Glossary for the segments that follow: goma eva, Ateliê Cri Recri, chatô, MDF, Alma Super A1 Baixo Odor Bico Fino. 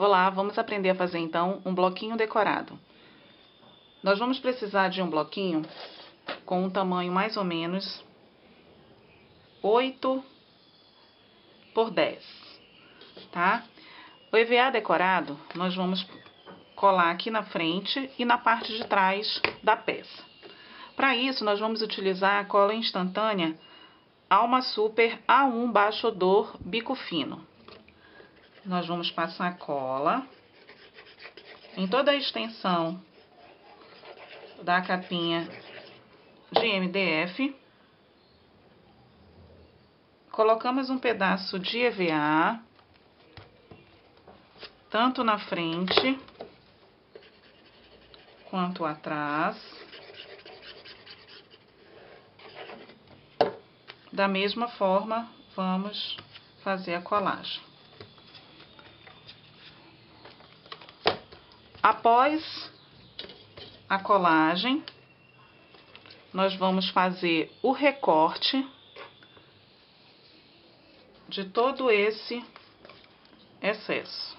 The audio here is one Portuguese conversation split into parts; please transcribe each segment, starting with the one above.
Vou lá, vamos aprender a fazer então um bloquinho decorado. Nós vamos precisar de um bloquinho com um tamanho mais ou menos 8 por 10, tá? O EVA decorado, nós vamos colar aqui na frente e na parte de trás da peça. Para isso, nós vamos utilizar a cola instantânea Alma Super A1 Baixo Odor Bico Fino. Nós vamos passar a cola em toda a extensão da capinha de MDF. Colocamos um pedaço de EVA, tanto na frente quanto atrás, da mesma forma vamos fazer a colagem. Após a colagem, nós vamos fazer o recorte de todo esse excesso.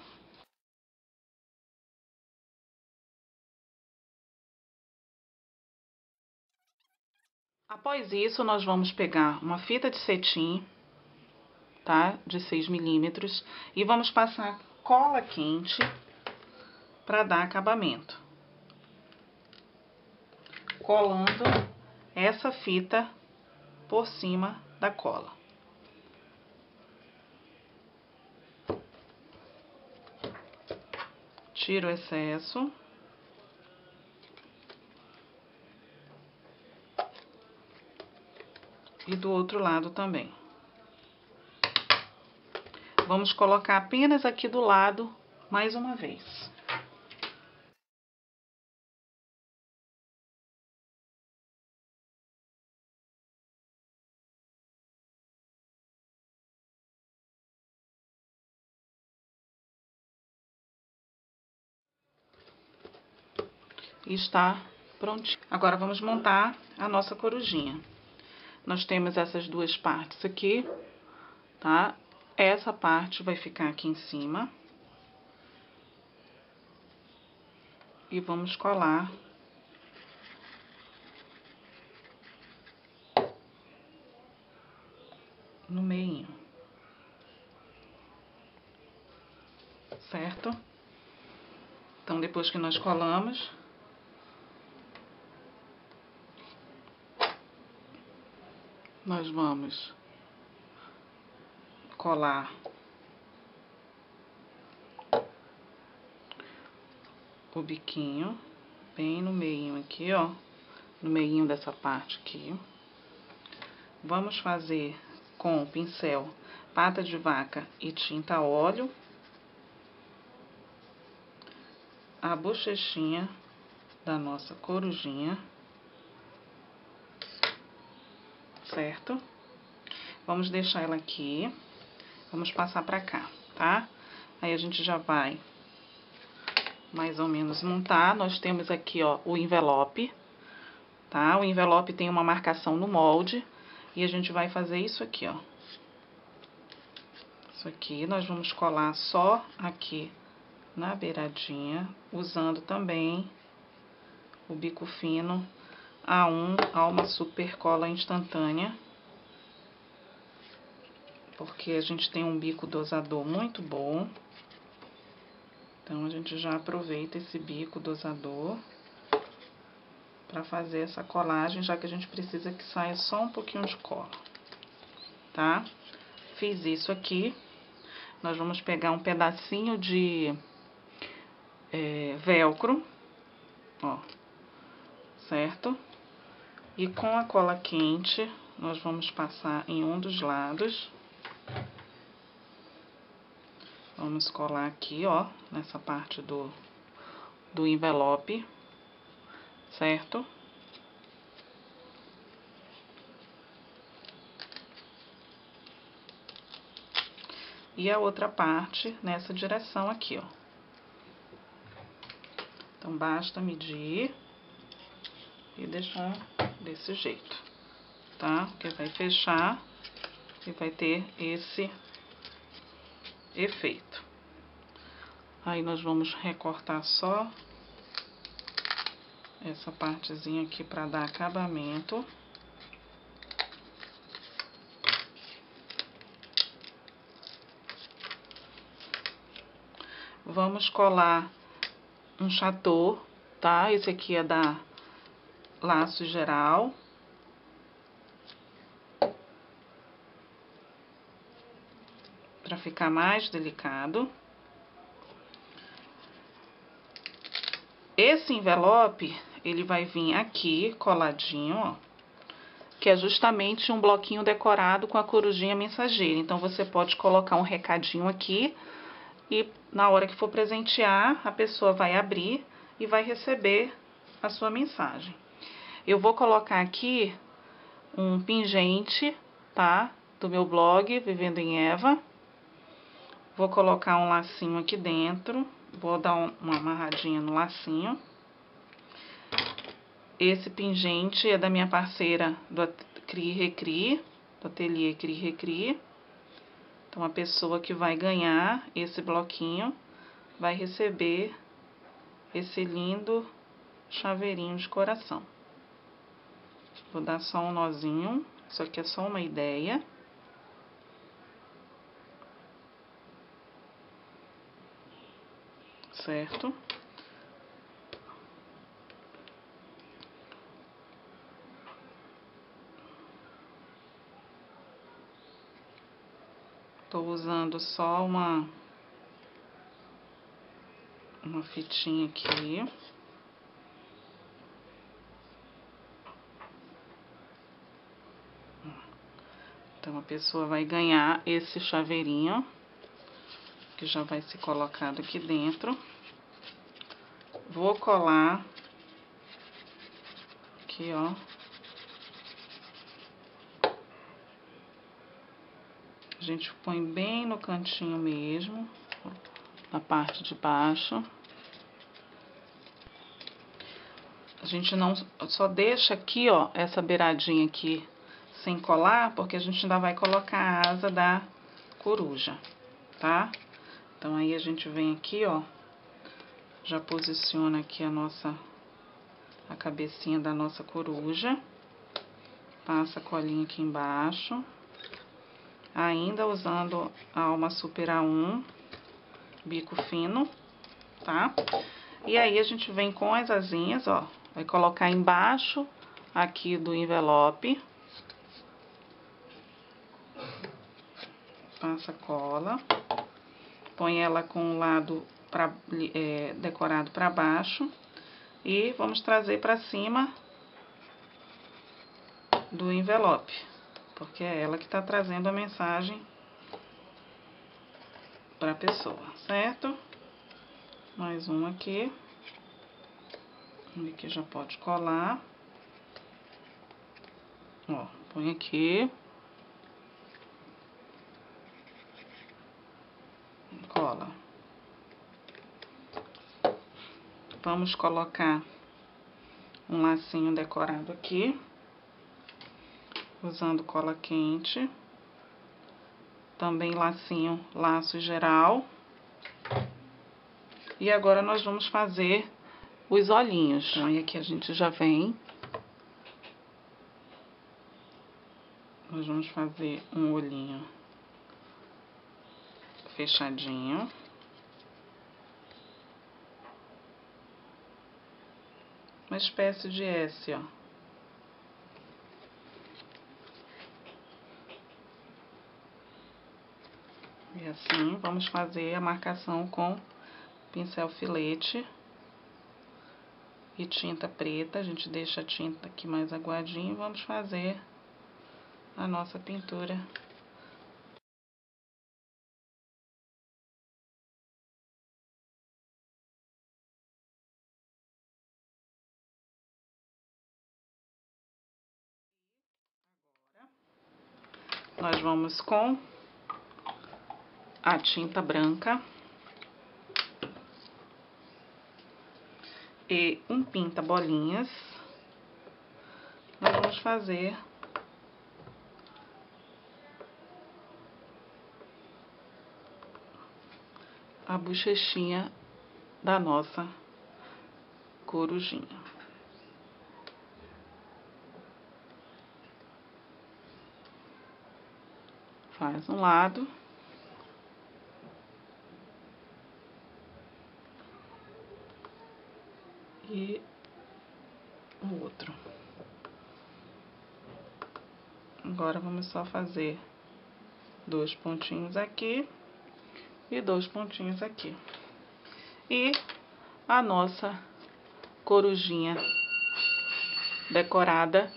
Após isso, nós vamos pegar uma fita de cetim, tá? De 6 mm, e vamos passar cola quente para dar acabamento, colando essa fita por cima da cola. Tiro o excesso. E do outro lado também. Vamos colocar apenas aqui do lado mais uma vez. E está prontinho. Agora vamos montar a nossa corujinha. Nós temos essas duas partes aqui, tá? Essa parte vai ficar aqui em cima. E vamos colar no meio, certo? Então, depois que nós colamos, nós vamos colar o biquinho bem no meinho aqui, ó, no meinho dessa parte aqui. Vamos fazer com o pincel pata de vaca e tinta óleo a bochechinha da nossa corujinha. Certo? Vamos deixar ela aqui, vamos passar pra cá, tá? Aí a gente já vai mais ou menos montar. Nós temos aqui, ó, o envelope, tá? O envelope tem uma marcação no molde e a gente vai fazer isso aqui, ó. Isso aqui nós vamos colar só aqui na beiradinha, usando também o bico fino A1, Alma Super Cola Instantânea, porque a gente tem um bico dosador muito bom, então a gente já aproveita esse bico dosador para fazer essa colagem, já que a gente precisa que saia só um pouquinho de cola, tá? Fiz isso aqui, nós vamos pegar um pedacinho de velcro, ó, certo? E com a cola quente, nós vamos passar em um dos lados. Vamos colar aqui, ó, nessa parte do envelope, certo? E a outra parte nessa direção aqui, ó. Então, basta medir e deixar desse jeito, tá? Porque vai fechar e vai ter esse efeito. Aí nós vamos recortar só essa partezinha aqui para dar acabamento. Vamos colar um chatô, tá? Esse aqui é da Laço Geral. Para ficar mais delicado. Esse envelope, ele vai vir aqui, coladinho, ó. Que é justamente um bloquinho decorado com a corujinha mensageira. Então, você pode colocar um recadinho aqui. E na hora que for presentear, a pessoa vai abrir e vai receber a sua mensagem. Eu vou colocar aqui um pingente, tá? Do meu blog, Vivendo em Eva. Vou colocar um lacinho aqui dentro. Vou dar uma amarradinha no lacinho. Esse pingente é da minha parceira do Cri Recri, do Ateliê Cri Recri. Então, a pessoa que vai ganhar esse bloquinho vai receber esse lindo chaveirinho de coração. Vou dar só um nozinho, isso aqui é só uma ideia. Certo? Estou usando só uma fitinha aqui. Então, a pessoa vai ganhar esse chaveirinho, que já vai ser colocado aqui dentro. Vou colar aqui, ó. A gente põe bem no cantinho mesmo, na parte de baixo. A gente não só deixa aqui, ó, essa beiradinha aqui sem colar, porque a gente ainda vai colocar a asa da coruja, tá? Então, aí a gente vem aqui, ó, já posiciona aqui a cabecinha da nossa coruja. Passa a colinha aqui embaixo. Ainda usando a Alma Super A1 Bico Fino, tá? E aí, a gente vem com as asinhas, ó. Vai colocar embaixo aqui do envelope. Passa a cola. Põe ela com o lado decorado pra baixo. E vamos trazer pra cima do envelope. Porque é ela que tá trazendo a mensagem pra pessoa, certo? Mais um aqui. Um aqui já pode colar. Ó, põe aqui. Cola. Vamos colocar um lacinho decorado aqui. Usando cola quente, também lacinho, Laço Geral. E agora nós vamos fazer os olhinhos. Então, e aqui a gente já vem. Nós vamos fazer um olhinho fechadinho. Uma espécie de S, ó. E assim, vamos fazer a marcação com pincel filete e tinta preta. A gente deixa a tinta aqui mais aguadinha e vamos fazer a nossa pintura. Agora, nós vamos com a tinta branca e um pinta bolinhas. Nós vamos fazer a bochechinha da nossa corujinha. Faz um lado. E o outro. Agora, vamos só fazer dois pontinhos aqui e dois pontinhos aqui. E a nossa corujinha decorada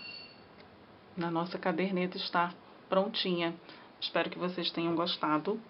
na nossa caderneta está prontinha. Espero que vocês tenham gostado.